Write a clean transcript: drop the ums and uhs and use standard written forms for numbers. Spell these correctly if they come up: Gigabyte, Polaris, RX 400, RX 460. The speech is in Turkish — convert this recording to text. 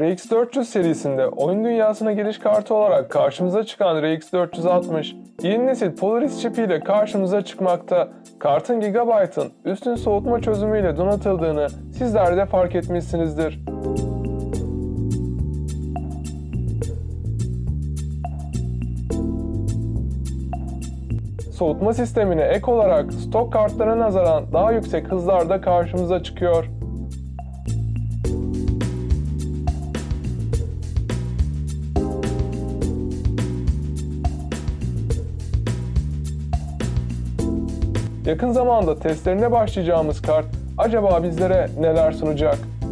RX 400 serisinde oyun dünyasına giriş kartı olarak karşımıza çıkan RX 460, yeni nesil Polaris çipiyle karşımıza çıkmakta. Kartın Gigabyte'ın üstün soğutma çözümüyle donatıldığını sizler de fark etmişsinizdir. Soğutma sistemine ek olarak stok kartlara nazaran daha yüksek hızlarda karşımıza çıkıyor. Yakın zamanda testlerine başlayacağımız kart acaba bizlere neler sunacak?